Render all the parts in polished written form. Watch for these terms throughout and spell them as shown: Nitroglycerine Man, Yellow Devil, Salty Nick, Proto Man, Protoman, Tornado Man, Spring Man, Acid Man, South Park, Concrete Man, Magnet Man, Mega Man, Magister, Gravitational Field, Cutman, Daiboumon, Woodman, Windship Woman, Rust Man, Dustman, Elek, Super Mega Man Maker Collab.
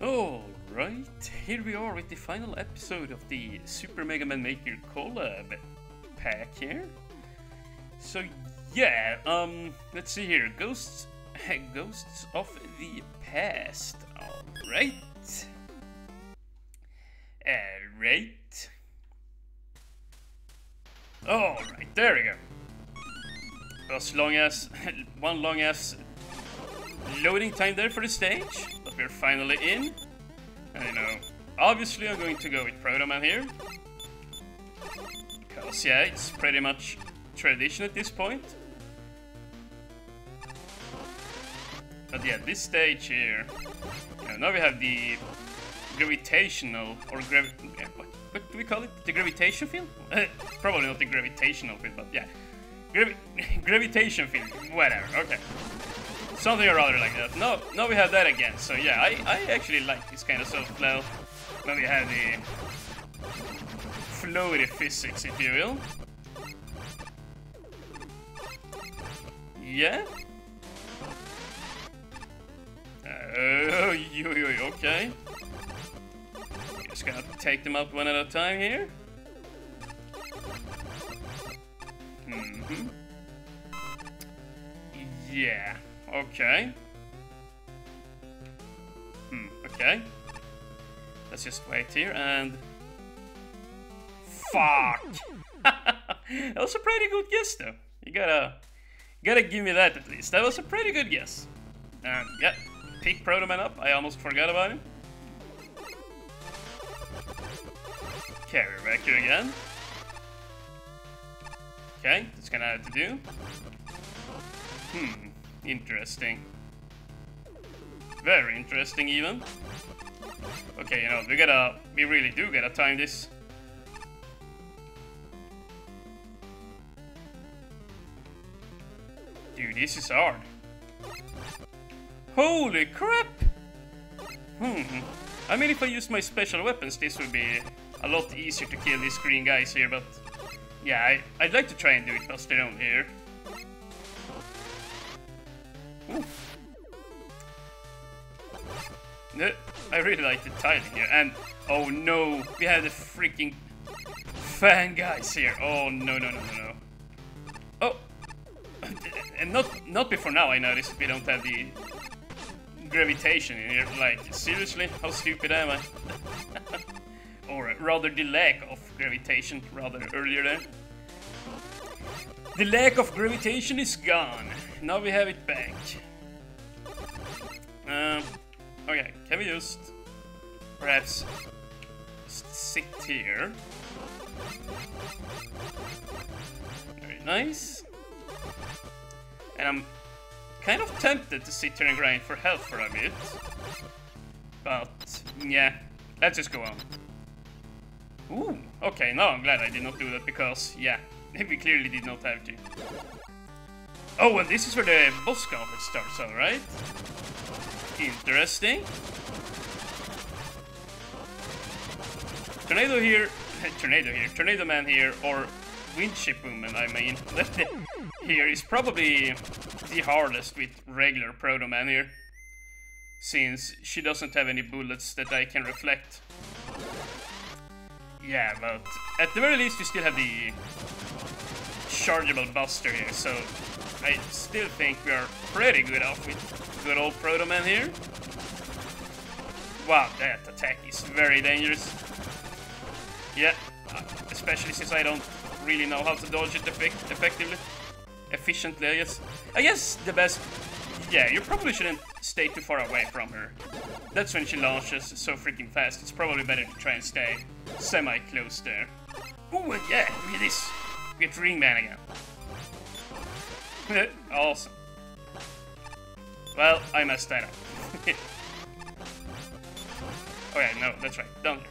Alright, here we are with the final episode of the Super Mega Man Maker Collab pack here. So yeah, let's see here, Ghosts of the Past, alright, there we go. One long ass loading time there for the stage, but we're finally in. I know. Obviously, I'm going to go with Proto Man here. Because, yeah, it's pretty much tradition at this point. But, yeah, this stage here. Yeah, now we have the gravitational, or what do we call it? The gravitation field? Probably not the gravitational field, but yeah. Gravitation field, whatever, okay. Something or other like that. No, now we have that again. So yeah, I actually like this kind of soft flow. When we have the floaty physics, if you will. Yeah. Okay. Just gonna take them out one at a time here. Yeah. Okay. Okay. Let's just wait here and... Fuck! That was a pretty good guess though. You gotta give me that at least. That was a pretty good guess. Yeah. Pick Protoman up. I almost forgot about him. Okay, we're back here again. Okay, that's gonna have to do. Interesting. Very interesting, even. Okay, you know, we really do gotta time this. Dude, this is hard. Holy crap! I mean, if I used my special weapons, this would be a lot easier to kill these green guys here, but... Yeah, I'd like to try and do it bust around here. No, I really like the tiling here, and oh no, we have the freaking fan guys here. Oh no. Oh, and not before now. I noticed we don't have the gravitation in here. Like seriously, how stupid am I? Or rather, the lack of gravitation. Rather earlier there. The lack of gravitation is gone. Now we have it back. Okay, can we just perhaps just sit here? Very nice. And I'm kind of tempted to sit here and grind for health for a bit. But yeah, let's just go on. Ooh, okay, now I'm glad I did not do that because yeah, we clearly did not have to. Oh, and this is where the boss conference starts, alright? Interesting. Tornado Man here, or Windship Woman, I mean. Here is probably the hardest with regular Proto Man here. Since she doesn't have any bullets that I can reflect. Yeah, but at the very least we still have the chargeable buster here, so I still think we are pretty good off with good old Proto Man here. Wow, that attack is very dangerous. Yeah, especially since I don't really know how to dodge it efficiently, I guess. I guess the best... Yeah, you probably shouldn't stay too far away from her. That's when she launches so freaking fast. It's probably better to try and stay semi-close there. Ooh, and yeah, look at this. Get Ring Man again. Awesome. Well, I messed that up. Oh yeah, no, that's right, down here.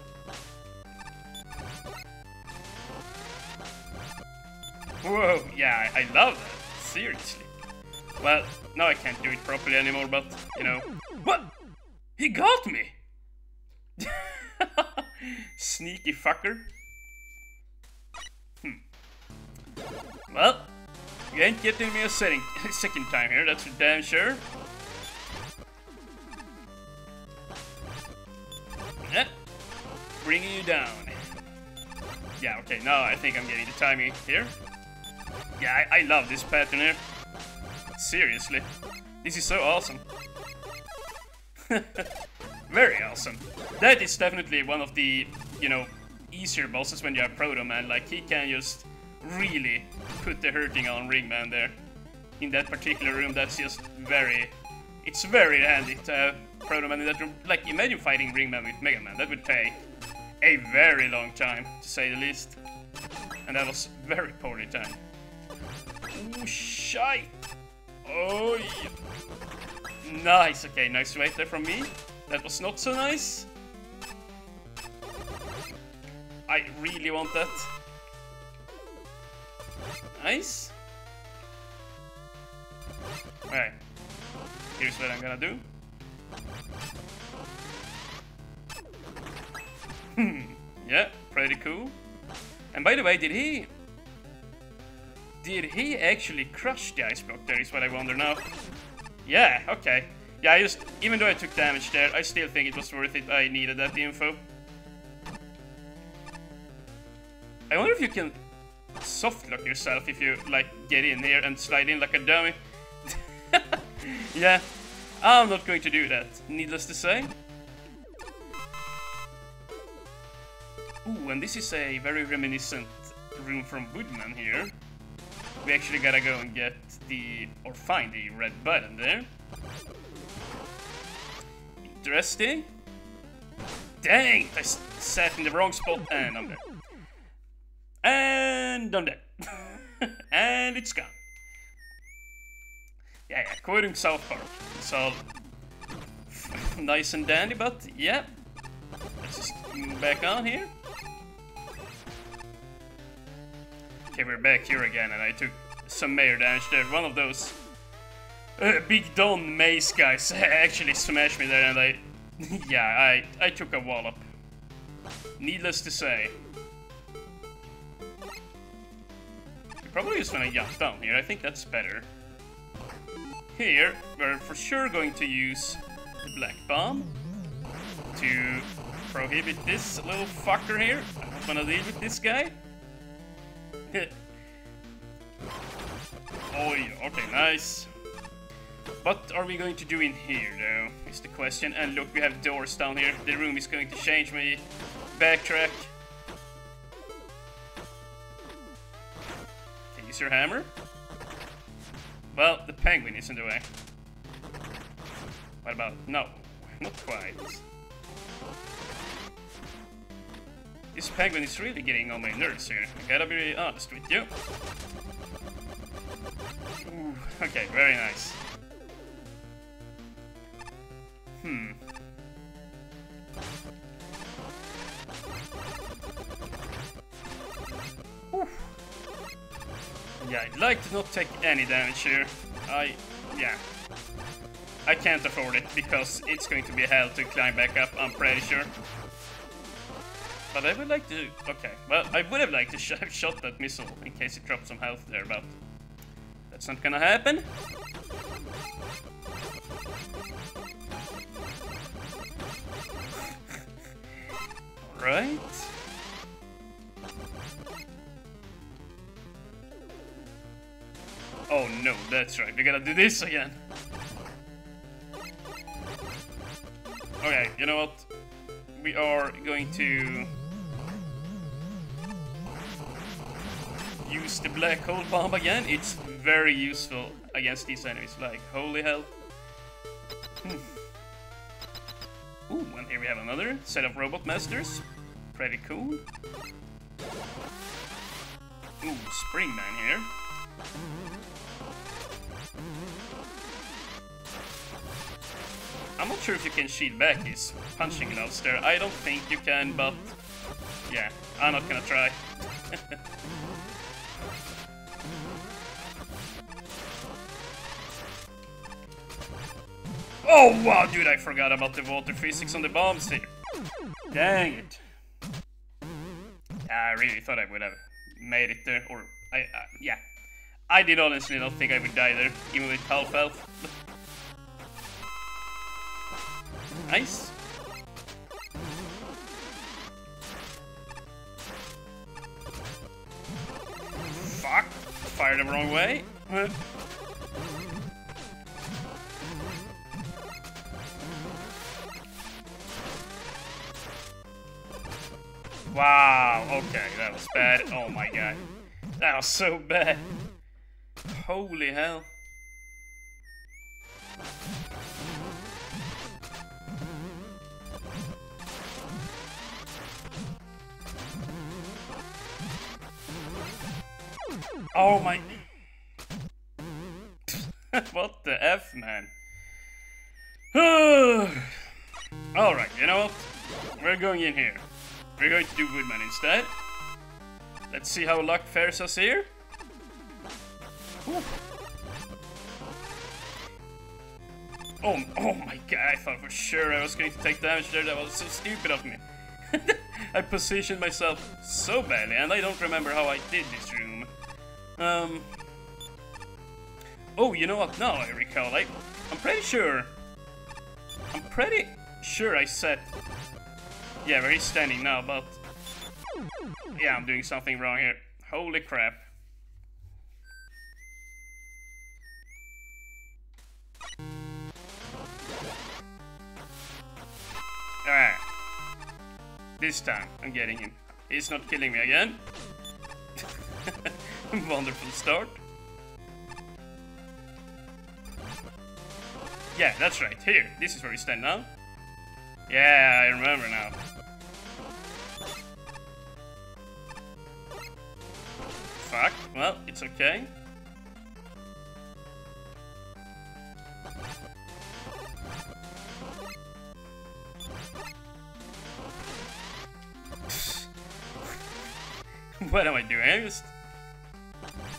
Whoa, yeah, I love that, seriously. Well, now I can't do it properly anymore, but, you know... What? He got me! Sneaky fucker. Well... You ain't getting me a second time here, that's for damn sure. Huh? Bringing you down. Yeah, okay, now I think I'm getting the timing here. Yeah, I love this pattern here. Seriously. This is so awesome. Very awesome. That is definitely one of the, you know, easier bosses when you have Proto Man. Like, he can just really put the hurting on Ring Man there. In that particular room, that's just very... It's very handy to have Proto Man in that room. Like, imagine fighting Ring Man with Mega Man. That would take a very long time, to say the least. And that was very poorly timed. Ooh, shite! Oh, yeah. Nice, okay, nice right there from me. That was not so nice. I really want that. Nice. Alright. Here's what I'm gonna do. Yeah, pretty cool. And by the way, did he actually crush the ice block there is what I wonder now. Yeah, okay. Yeah, I just, even though I took damage there, I still think it was worth it. I needed that info. I wonder if you can softlock yourself if you, like, get in here and slide in like a dummy. Yeah, I'm not going to do that, needless to say. Ooh, and this is a very reminiscent room from Woodman here. We actually gotta go and get the, or find the red button there. Interesting. Dang, I sat in the wrong spot and I'm there. And I'm dead. And it's gone. Yeah, yeah, quoting South Park. It's all nice and dandy, but yeah. Let's just move back on here. Okay, we're back here again, and I took some major damage there. One of those Big Don Maze guys actually smashed me there, and I... yeah, I took a wallop. Needless to say. Probably just gonna jump down here, I think that's better. Here, we're for sure going to use the black bomb to prohibit this little fucker here. I'm not gonna deal with this guy. Oh yeah, okay, nice. What are we going to do in here though, is the question. And look, we have doors down here. The room is going to change me. Backtrack. Use your hammer. Well, the penguin is in the way. What about? No, not quite. This penguin is really getting on my nerves here. I gotta be honest with you. Ooh, okay, very nice. Hmm. Yeah, I'd like to not take any damage here. I can't afford it, because it's going to be hell to climb back up, I'm pretty sure. But I would like to... Okay, well, I would have liked to have shot that missile, in case it dropped some health there, but... That's not gonna happen. Alright. Oh no, that's right, we gotta do this again. Okay, you know what? We are going to use the black hole bomb again. It's very useful against these enemies, like, holy hell. Ooh, and here we have another set of robot masters. Pretty cool. Ooh, Spring Man here. I'm not sure if you can shield back his punching gloves there. I don't think you can, but... yeah, I'm not gonna try. Oh wow, dude, I forgot about the water physics on the bombs here. Dang it. I really thought I would have made it there, or... yeah. I did honestly not think I would die there, even with half health. Nice. fire the wrong way. Wow, okay, that was bad. Oh my god. That was so bad. Holy hell. Oh my... What the F, man? Alright, you know what? We're going in here. We're going to do Woodman instead. Let's see how luck fares us here. Ooh. Oh my god, I thought for sure I was going to take damage there. That was so stupid of me. I positioned myself so badly, and I don't remember how I did this room. Oh, you know what? Now I recall. I'm pretty sure. I said. Yeah, where he's standing now, but. Yeah, I'm doing something wrong here. Holy crap. Alright. This time, I'm getting him. He's not killing me again. Wonderful start. Yeah, that's right. Here. This is where we stand now. Yeah, I remember now. Fuck. Well, it's okay. What am I doing? I'm just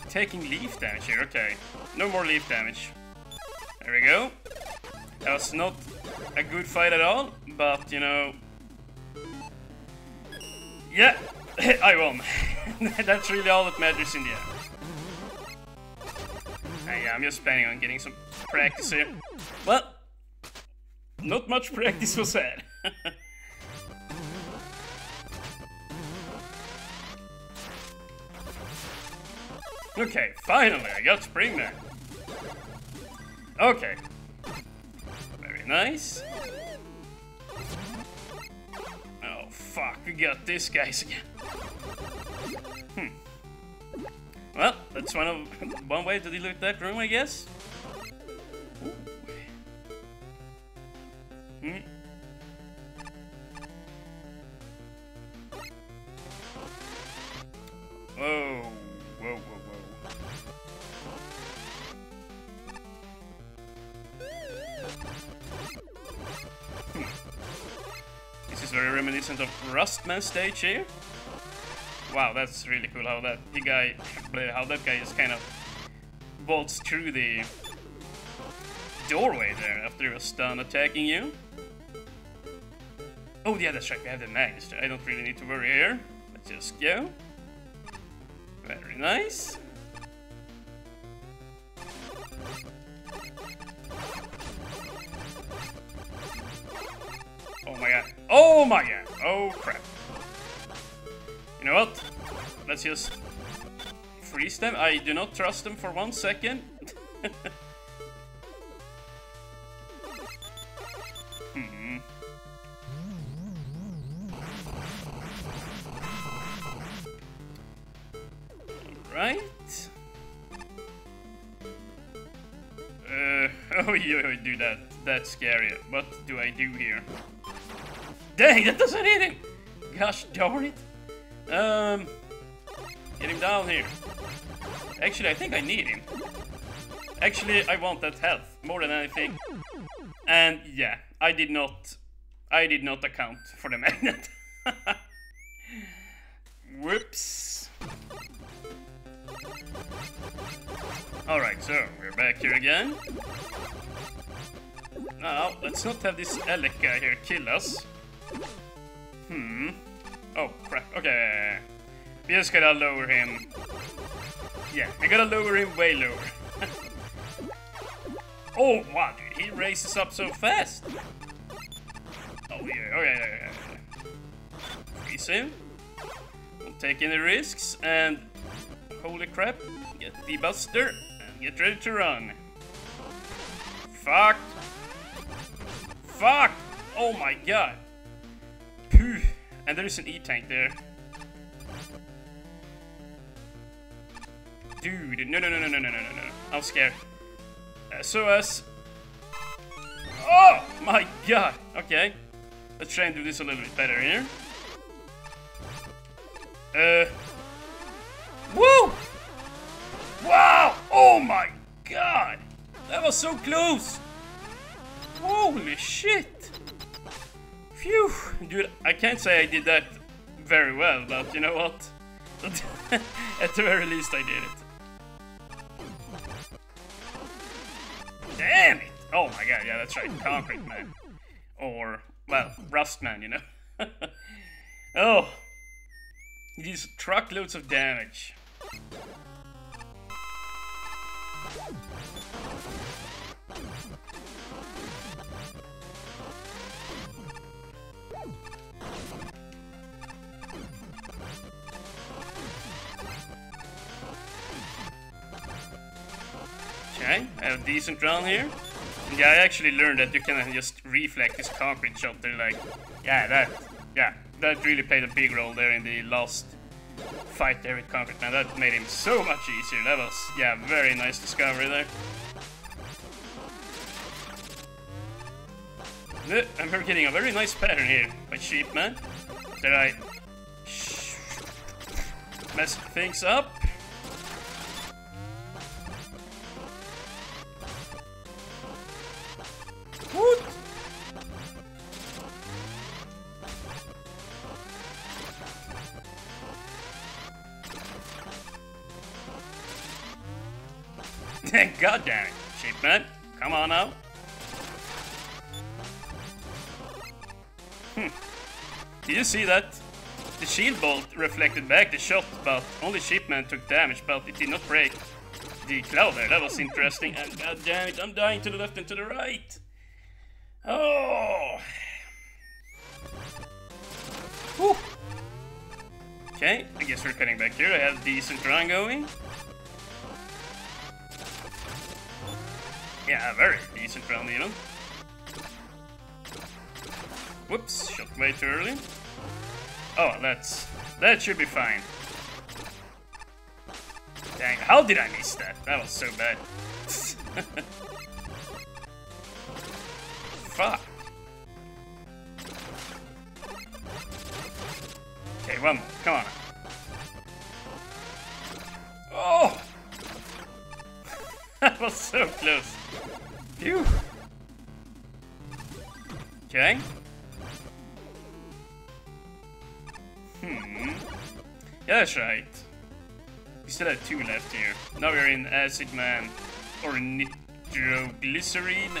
taking leaf damage here. Okay. No more leaf damage. There we go. That was not a good fight at all, but you know. Yeah, I won. That's really all that matters in the end. And yeah, I'm just planning on getting some practice here. Well, not much practice was had. Okay, finally, I got Spring Man. Okay. Very nice. Oh, fuck, we got these guys again. Hmm. Well, that's one way to deal with that room, I guess. Hmm. Whoa, whoa, whoa. This is very reminiscent of Rust Man stage here. Wow, that's really cool how that guy just kind of bolts through the doorway there after he was done attacking you. Oh yeah, that's right, we have the Magister. I don't really need to worry here. Let's just go. Very nice. Oh my god. Oh my god. Oh crap. You know what? Let's just freeze them. I do not trust them for 1 second. Hmm. Alright. Oh, yeah, do that. That's scary. What do I do here? Dang, that doesn't hit him! Gosh darn it. Get him down here. Actually, I think I need him. Actually, I want that health more than anything. And yeah, I did not account for the magnet. Whoops. Alright, so we're back here again. Now, let's not have this Elek guy here kill us. Hmm. Oh, crap. Okay. We just gotta lower him. Yeah, we gotta lower him way lower. Oh, wow, dude. He raises up so fast. Oh, yeah. Okay. Freeze him. We'll take any risks. And holy crap. Get the buster and get ready to run. Fuck. Fuck! Oh my god. Phew. And there's an E-tank there. Dude, no. I'm scared. SOS. Oh my god. Okay. Let's try and do this a little bit better here. Woo! Wow! Oh my god! That was so close! Holy shit! Phew! Dude, I can't say I did that very well, but you know what? At the very least I did it. Damn it! Oh my god, yeah, that's right. Concrete Man. Or, well, Rust Man, you know. Oh! These truckloads of damage. Okay, I have a decent round here. Yeah, I actually learned that you can just reflect this concrete shot there, like, that really played a big role there in the last fight there with Concrete Man. That made him so much easier. That was, yeah, very nice discovery there. And we're getting a very nice pattern here by Sheep Man. Did I mess things up? What? God damn it, Sheep Man. Come on out. Did you see that? The shield bolt reflected back the shot, but only Sheep Man took damage, but it did not break the cloud there. That was interesting. And god damn it, I'm dying to the left and to the right. Oh. Whew. Okay, I guess we're cutting back here. I have a decent run going. Yeah, very decent round, you know. Whoops, shot way too early. Oh, that should be fine. Dang, how did I miss that? That was so bad. Fuck. Okay, one more, come on. Oh! That was so close. Phew. Okay. Yeah, that's right. We still have two left here. Now we're in Acid Man or Nitroglycerine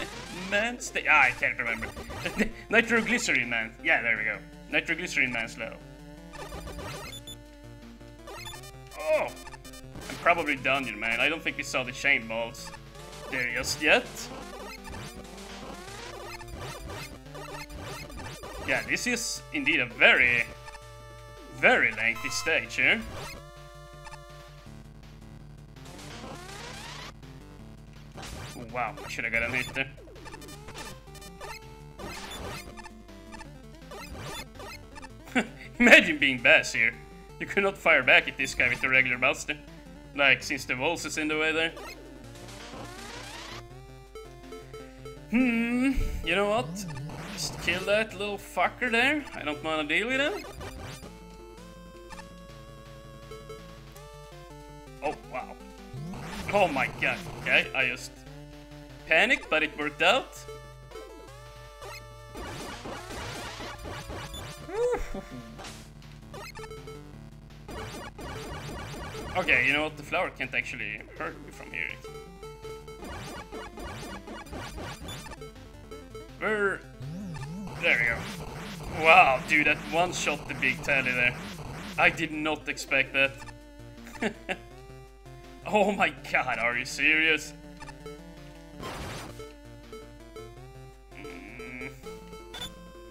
Man. I can't remember. Nitroglycerine Man. Yeah, there we go. Nitroglycerine Man's level. Oh. I'm probably Dungeon Man. I don't think we saw the chain balls there just yet. Yeah, this is indeed a very, very lengthy stage here. Oh, wow, I should have got a hit there. Imagine being Bass here. You could not fire back at this guy with the regular buster. Like, since the walls is in the way there. You know what? Just kill that little fucker there. I don't wanna deal with him. Oh, wow. Oh my god. Okay, I just panicked, but it worked out. Okay, you know what? The flower can't actually hurt me from here. There we go. Wow, dude, that one shot the big tally there. I did not expect that. Oh my god, are you serious?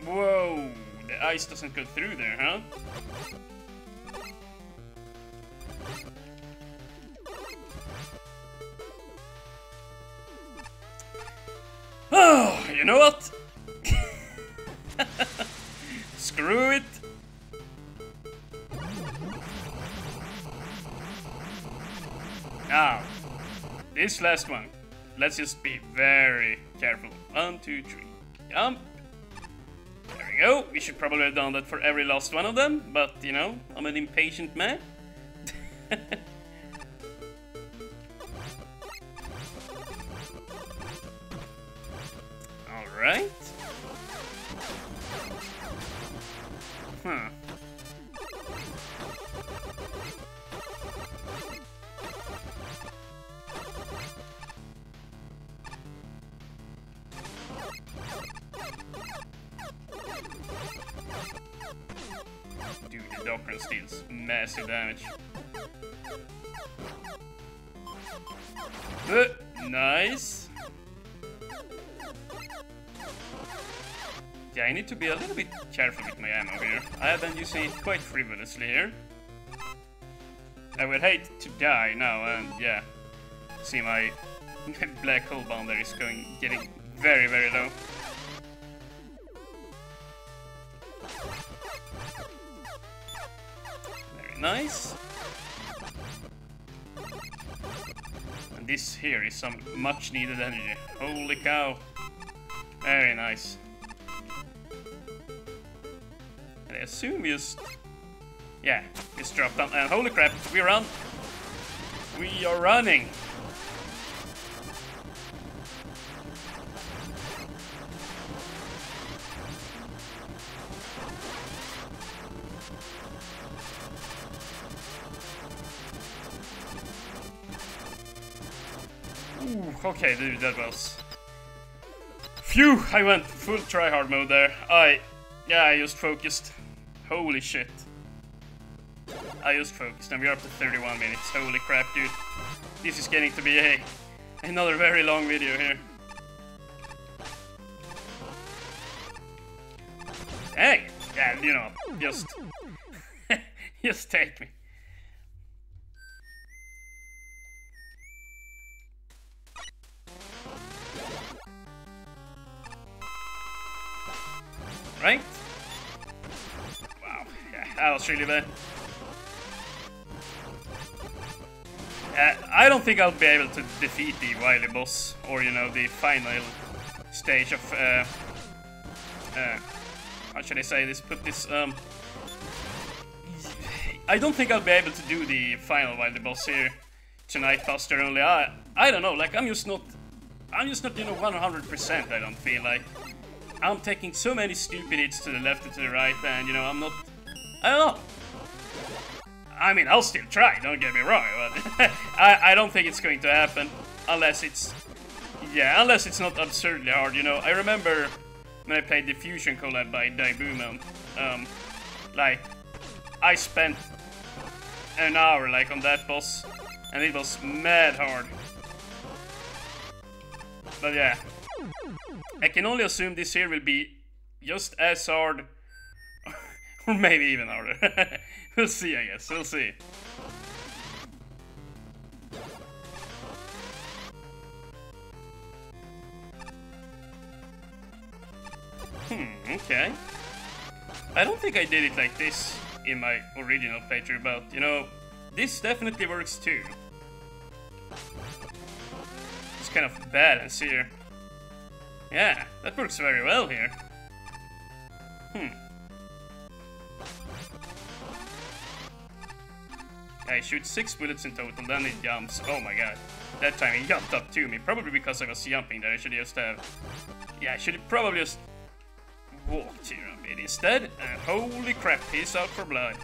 Whoa, the ice doesn't go through there, huh? you know what? Screw it. Now, this last one. Let's just be very careful. 1, 2, 3. Jump. There we go. We should probably have done that for every last one of them, but you know, I'm an impatient man. Alright. Huh. Dude, the Doctrine steals massive damage. Nice. Yeah, I need to be a little bit careful with my ammo here. I have been using it quite frivolously here. I would hate to die now, and yeah, see my black hole boundary is getting very, very low. Very nice. And this here is some much needed energy. Holy cow. Very nice. And I assume we just... yeah, just drop down. And holy crap, we run. We are running. Okay, dude, that was... phew! I went full tryhard mode there. I just focused. Holy shit. I just focused, and we're up to 31 minutes. Holy crap, dude. This is getting to be another very long video here. Hey! Yeah, you know, just... just take me. Right? Wow, yeah, that was really bad. I don't think I'll be able to defeat the Wily boss, or you know, the final stage of how should I say this? Put this I don't think I'll be able to do the final Wily boss here tonight, Buster. Only I don't know. Like I'm just not you know 100%. I don't feel like. I'm taking so many stupid hits to the left and to the right, and you know, I don't know. I mean, I'll still try, don't get me wrong, but I don't think it's going to happen. Unless it's... yeah, unless it's not absurdly hard, you know. I remember when I played the Fusion Collab by Daiboumon, like, I spent an hour, like, on that boss, and it was mad hard. But yeah. I can only assume this here will be just as hard, or maybe even harder. We'll see, I guess. We'll see. Okay. I don't think I did it like this in my original playthrough, but, you know, this definitely works too. It's kind of balance here. Yeah, that works very well here. I shoot 6 bullets in total, then it jumps. Oh my god. That time he jumped up to me, probably because I was jumping there. I should just have... yeah, I should probably just walked here a bit instead. And holy crap, he's out for blood.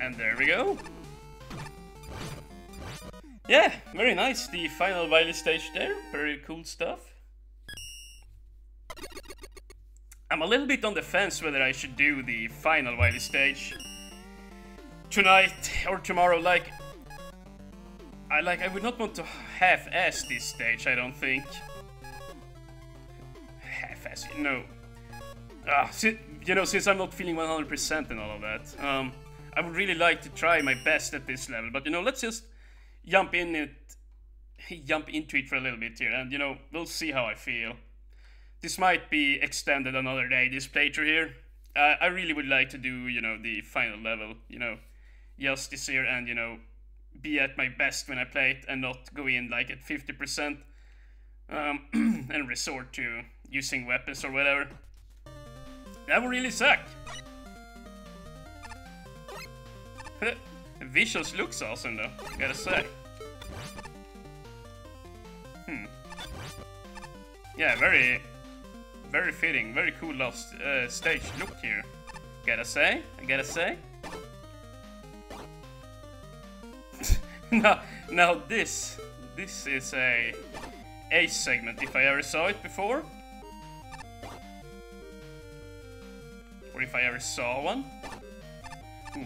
And there we go. Yeah, very nice. The final Wily stage there. Very cool stuff. I'm a little bit on the fence whether I should do the final Wily stage tonight or tomorrow. Like, I would not want to half-ass this stage, I don't think. Half-ass, no. You know, since I'm not feeling 100% and all of that. I would really like to try my best at this level, but, you know, let's just jump into it for a little bit here, and, you know, we'll see how I feel. This might be extended another day, this playthrough here. I really would like to do, you know, the final level, you know, just this year, and, you know, be at my best when I play it and not go in like at 50% and resort to using weapons or whatever. That would really suck. The visuals looks awesome though, gotta say. Yeah, very fitting, very cool last stage look here, gotta say, Now this is a segment if I ever saw it before. Or if I ever saw one. Ooh.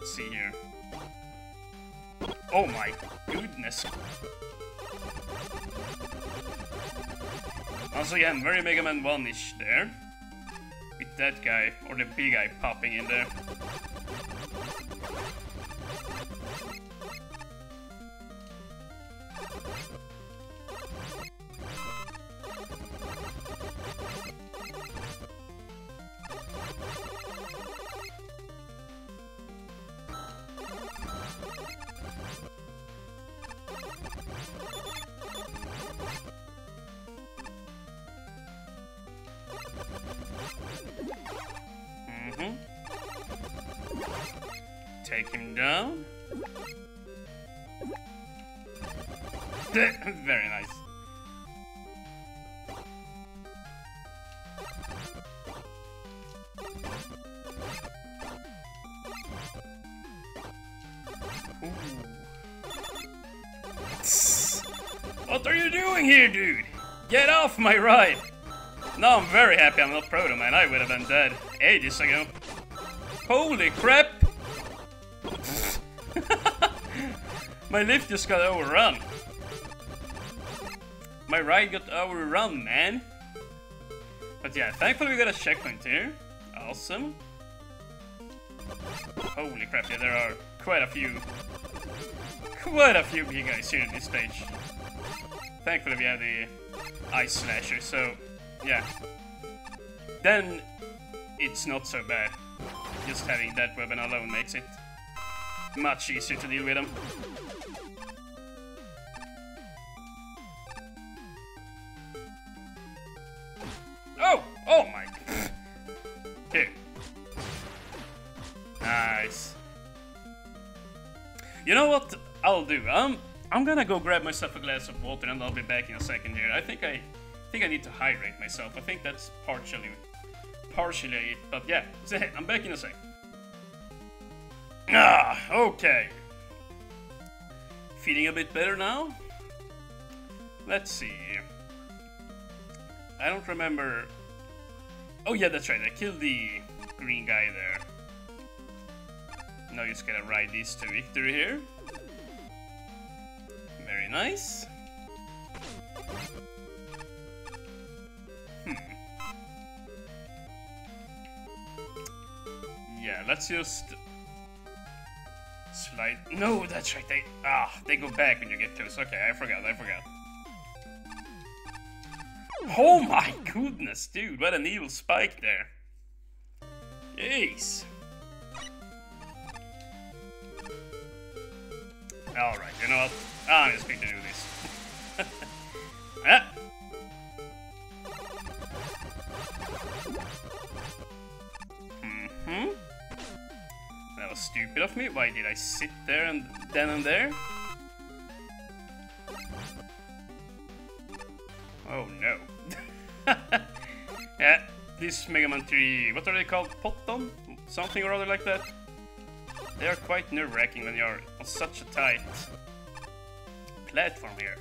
Let's see here. Oh my goodness. Once again, very Mega Man 1-ish there. With that guy, or the big guy popping in there. Take him down. Very nice. What are you doing here, dude? Get off my ride! Now I'm very happy I'm not Proto Man. I would have been dead ages ago. Holy crap! My lift just got overrun. My ride got overrun, man. But yeah, thankfully we got a checkpoint here. Awesome. Holy crap, yeah, there are quite a few big guys here at this stage. Thankfully we have the ice slasher, so yeah. Then it's not so bad. Just having that weapon alone makes it much easier to deal with them. You know what I'll do? I'm gonna go grab myself a glass of water and I'll be back in a second here. I think I need to hydrate myself. I think that's partially it, but yeah, I'm back in a sec. Ah, okay. Feeling a bit better now? Let's see. I don't remember. Oh yeah, that's right, I killed the green guy there. Now you just gotta ride these to victory here. Very nice. Yeah, let's just slide. No, that's right. They go back when you get close. Okay, I forgot. Oh my goodness, dude! What an evil spike there. Jeez. Alright, you know what? I'm just going to do this. Ah. That was stupid of me. Why did I sit there and then and there? Oh no. Yeah, this Mega Man 3, what are they called? Poton? Something or other like that? They are quite nerve-wracking when you are on such a tight platform here.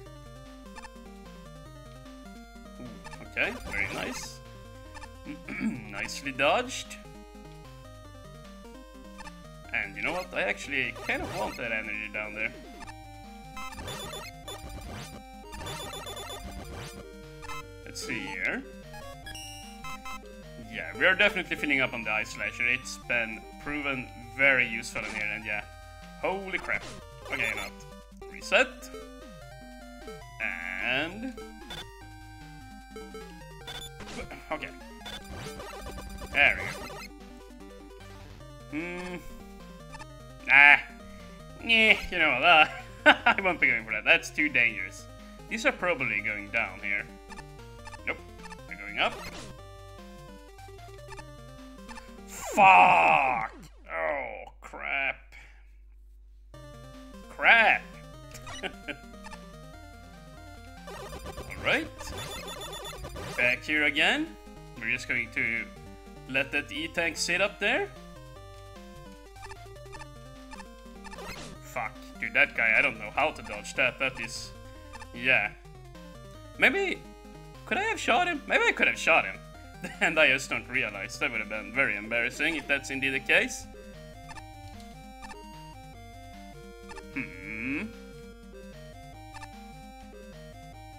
Ooh, okay, very nice. Nicely dodged. And you know what? I actually kind of want that energy down there. Let's see here. Yeah, We are definitely filling up on the Ice Slasher. It's been proven very useful in here, and yeah. Holy crap. Okay, now reset. And... okay. There we go. Hmm. Nah. Nah, you know that. I won't be going for that. That's too dangerous. These are probably going down here. Nope. They're going up. Fuck! Oh, crap. Crap! Alright. Back here again. We're just going to let that E-tank sit up there. Fuck. Dude, that guy, I don't know how to dodge that. That is... yeah. Maybe... could I have shot him? Maybe I could have shot him. And I just don't realize. That would have been very embarrassing if that's indeed the case. Hmm.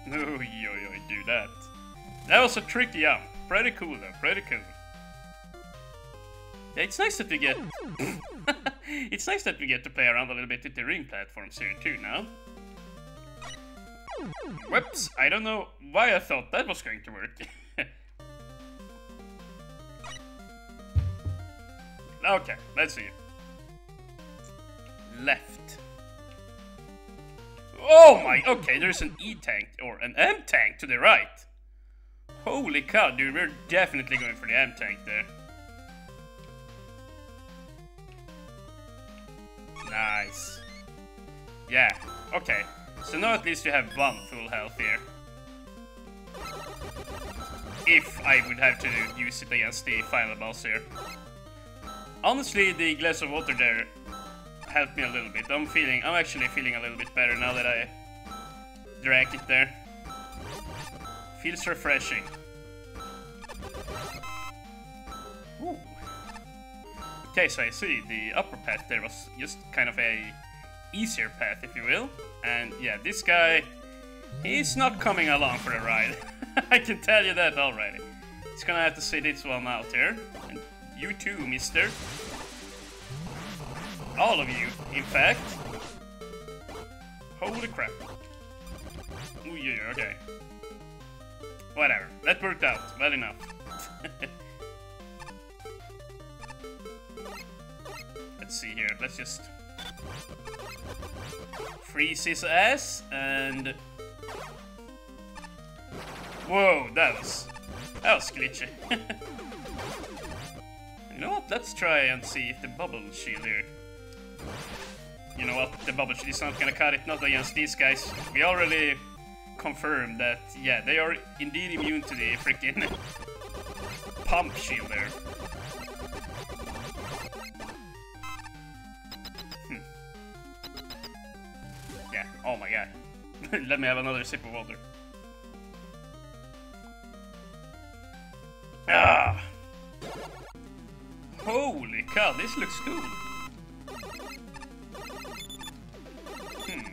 Oy, oy, oy, do that. That was a tricky out. Pretty cool though, pretty cool. Yeah, it's nice that we get... it's nice that we get to play around a little bit with the ring platforms here too now. Whoops, I don't know why I thought that was going to work. Okay, let's see. Left. Oh my, okay, there's an E-tank, or an M-tank to the right. Holy cow, dude, we're definitely going for the M-tank there. Nice. Yeah, okay. So now at least you have one full health here. If I would have to use it against the final boss here. Honestly, the glass of water there helped me a little bit. I'm actually feeling a little bit better now that I drank it there. Feels refreshing. Ooh. Okay, so I see the upper path there was just kind of a easier path, if you will. And yeah, this guy, he's not coming along for a ride. I can tell you that already. He's gonna have to see this one out here. And you too, mister. All of you, in fact. Holy crap. Ooh, yeah, okay. Whatever, that worked out well enough. Let's see here, let's just... freeze his ass, and... whoa, that was glitchy. You know what, let's try and see if the bubble shield here... you know what, the bubble shield is not gonna cut it, not against these guys. We already confirmed that, yeah, they are indeed immune to the freaking pump shield there. Hmm. Yeah, oh my god. Let me have another sip of water. Ah! Holy cow, this looks cool. Hmm.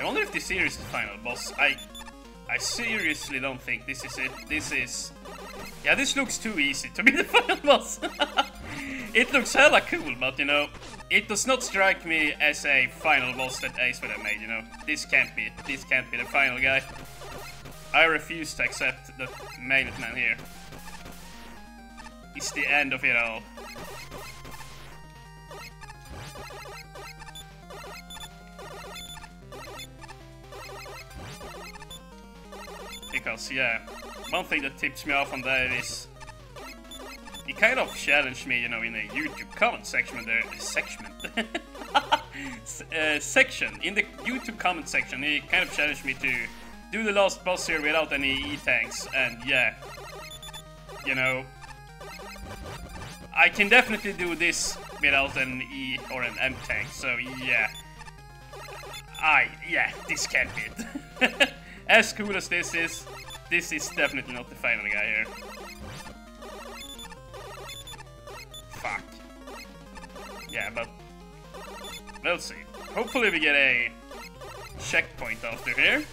I wonder if this here is the final boss. I seriously don't think this is it. This is... yeah, this looks too easy to be the final boss. It looks hella cool, but you know, it does not strike me as a final boss that Ace would have made, you know. This can't be the final guy. I refuse to accept the Magnet Man here. It's the end of it all. Because, yeah, one thing that tips me off on that is... he kind of challenged me, you know, in a YouTube comment section there. In the YouTube comment section, he kind of challenged me to do the last boss here without any E-tanks. And, yeah, you know... I can definitely do this without an E or an M tank, so yeah. Yeah, this can't be it. As cool as this is definitely not the final guy here. Fuck. Yeah, but... we'll see. Hopefully we get a checkpoint after here.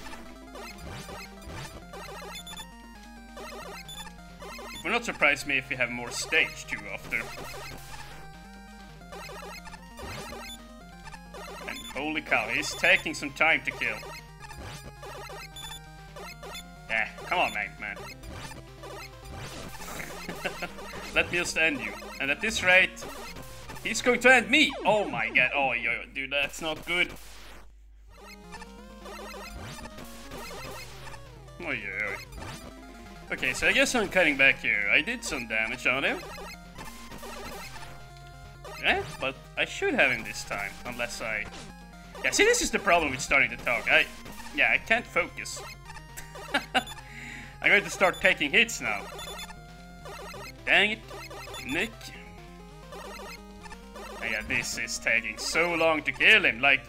Will not surprise me if we have more stage 2 after. And holy cow, he's taking some time to kill. Yeah, come on, Magnet Man. Let me just end you. And at this rate, he's going to end me! Oh my god, oh yo, dude, that's not good. Oh yeah. Okay, so I guess I'm cutting back here. I did some damage on him. Yeah, but I should have him this time, unless I... Yeah, see, this is the problem with starting to talk. I can't focus. I'm going to start taking hits now. Dang it, Nick. Yeah, this is taking so long to kill him, like...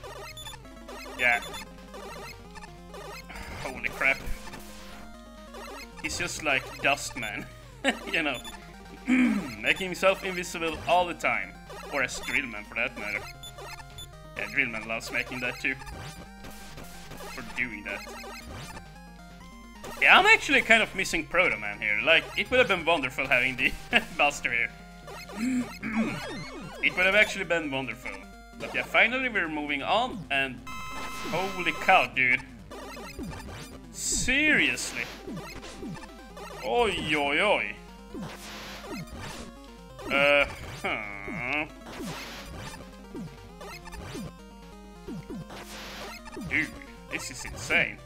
Yeah. Holy crap. He's just like Dustman, you know, making himself invisible all the time, or as Drillman for that matter. Yeah, Drillman loves making that too, for doing that. Yeah, I'm actually kind of missing Proto Man here, like, it would have been wonderful having the Buster here. It would have actually been wonderful. But yeah, finally we're moving on, and holy cow, dude. Seriously. Oi, oi, oi. Huh. Dude, this is insane.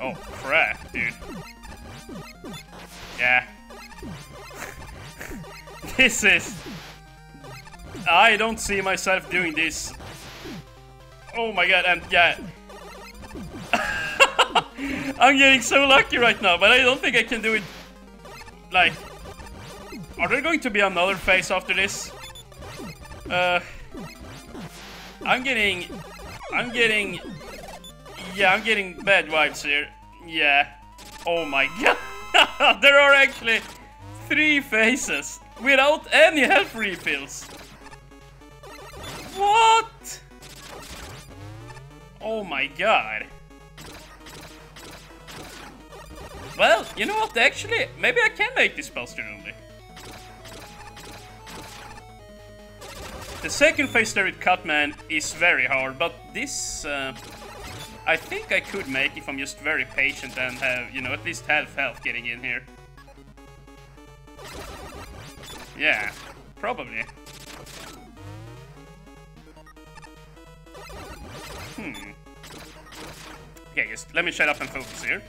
Oh, crap, dude. Yeah. This is... I don't see myself doing this. Oh my god, and yeah. I'm getting so lucky right now, but I don't think I can do it. Like, are there going to be another phase after this? I'm getting bad vibes here. Yeah. Oh my god. There are actually 3 phases without any health refills. What? Oh my god. Well, you know what, actually, maybe I can make this buster only. The second phase there with Cutman is very hard, but this... I think I could make if I'm just very patient and have, you know, at least half health getting in here. Yeah, probably. Okay, just let me shut up and focus here.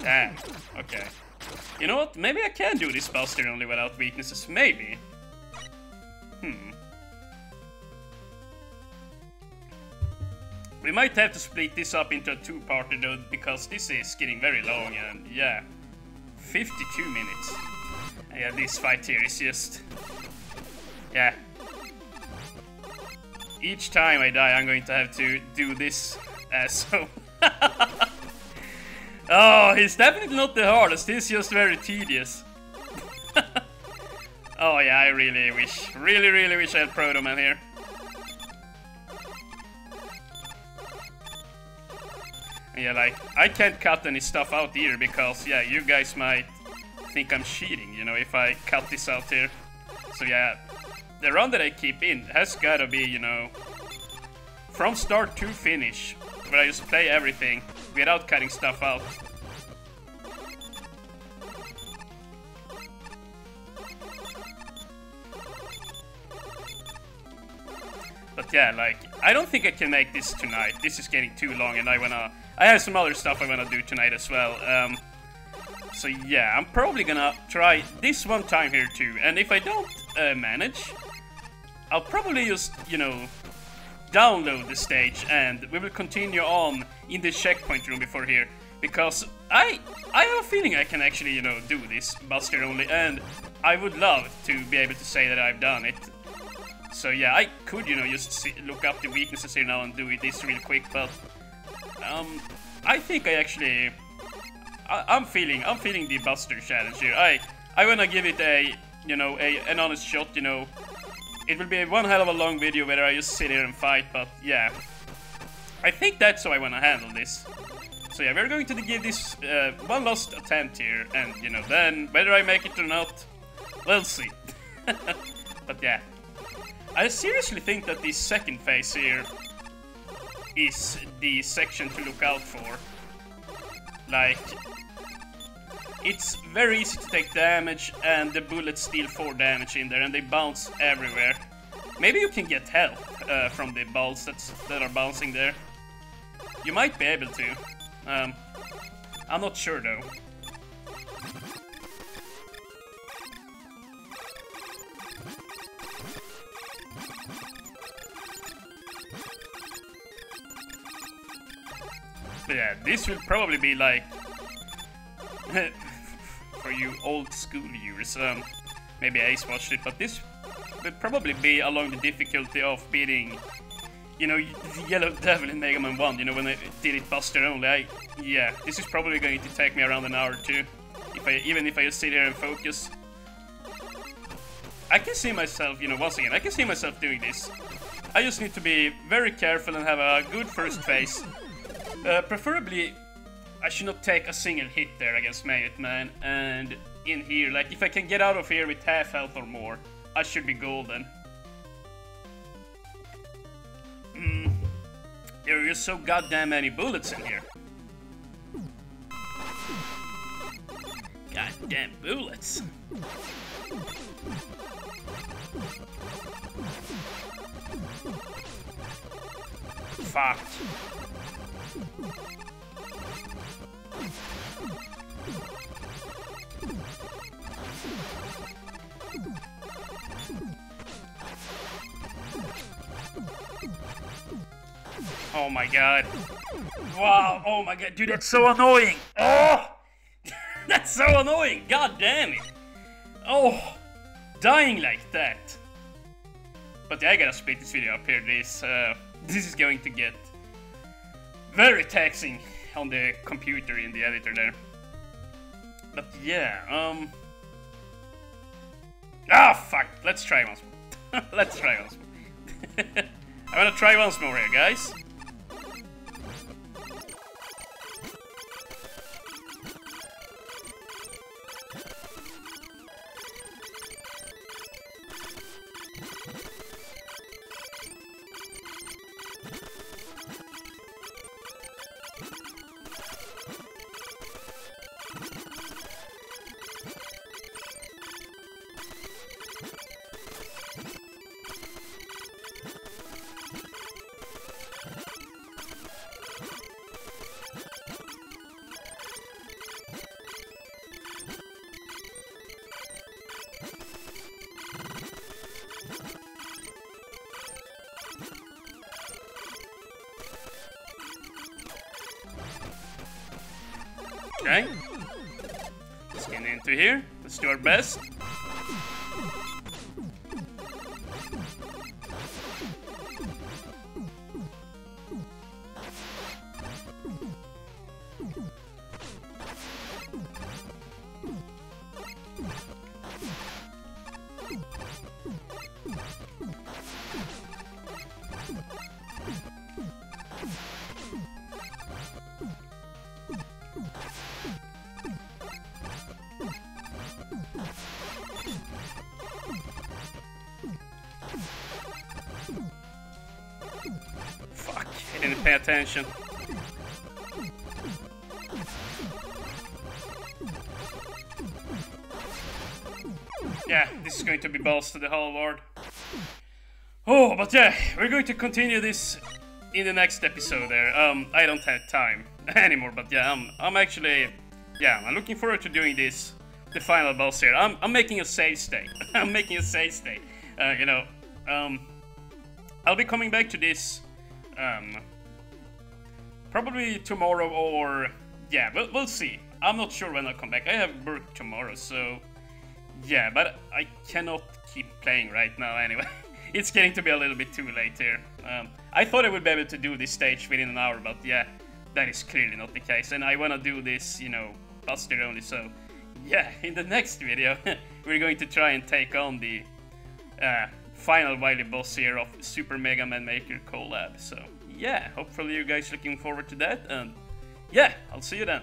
Damn, okay. You know what? Maybe I can do this buster only without weaknesses, maybe. We might have to split this up into a 2-parter though, because this is getting very long and yeah. 52 minutes. Yeah, this fight here is just... Yeah. Each time I die, I'm going to have to do this asshole. Oh, he's definitely not the hardest, he's just very tedious. Oh yeah, I really wish I had Proto Man here. Yeah, like, I can't cut any stuff out here because, yeah, you guys might think I'm cheating, you know, if I cut this out here. So, yeah, the round that I keep in has gotta be, you know, from start to finish, where I just play everything without cutting stuff out. But, yeah, like, I don't think I can make this tonight. This is getting too long and I wanna... I have some other stuff I want to do tonight as well, so yeah, I'm probably gonna try this one time here too, and if I don't manage, I'll probably just, you know, download the stage, and we will continue on in the checkpoint room before here, because I have a feeling I can actually, you know, do this buster only, and I would love to be able to say that I've done it. So yeah, I could, you know, just look up the weaknesses here now and do this real quick, but... I think I actually... I'm feeling the Buster challenge here. I wanna give it a, you know, an honest shot, you know. It will be one hell of a long video whether I just sit here and fight, but yeah. I think that's how I wanna handle this. So yeah, we're going to give this one last attempt here, and you know, then whether I make it or not, we'll see. But yeah. I seriously think that the second phase here is the section to look out for. Like, it's very easy to take damage, and the bullets steal 4 damage in there, and they bounce everywhere. Maybe you can get help from the balls that are bouncing there. You might be able to. I'm not sure though. But yeah, this will probably be like, for you old school viewers, maybe Ace watched it, but this would probably be along the difficulty of beating, you know, the Yellow Devil in Mega Man 1, you know, when I did it Buster only. Yeah, this is probably going to take me around an hour or two, even if I just sit here and focus. I can see myself, you know, once again, I can see myself doing this. I just need to be very careful and have a good first phase. Preferably, I should not take a single hit there against Magnet Man, and in here, like, if I can get out of here with half health or more, I should be golden. There are just so goddamn many bullets in here. Goddamn bullets. Fuck. Oh my god. Wow, oh my god, dude, that's so annoying. Oh, that's so annoying, god damn it. Oh, dying like that. But yeah, I gotta split this video up here. This is going to get very taxing on the computer in the editor there. But yeah, ah, fuck, let's try once more. Let's try once more. I wanna try once more here, guys. Okay. Let's get into here. Let's do our best. Pay attention. Yeah, this is going to be balls to the whole world. Oh, but yeah, we're going to continue this in the next episode there. I don't have time anymore, but yeah, I'm looking forward to doing this, the final boss here. I'm making a save state. I'm making a save state. You know, I'll be coming back to this, probably tomorrow, or yeah, we'll see. I'm not sure when I come back. I have work tomorrow, so yeah, but I cannot keep playing right now anyway. It's getting to be a little bit too late here. I thought I would be able to do this stage within an hour, but yeah, that is clearly not the case. And I want to do this, you know, cluster only, so yeah, in the next video we're going to try and take on the final Wily boss here of Super Mega Man Maker Collab, so yeah, hopefully you guys are looking forward to that, and yeah, I'll see you then.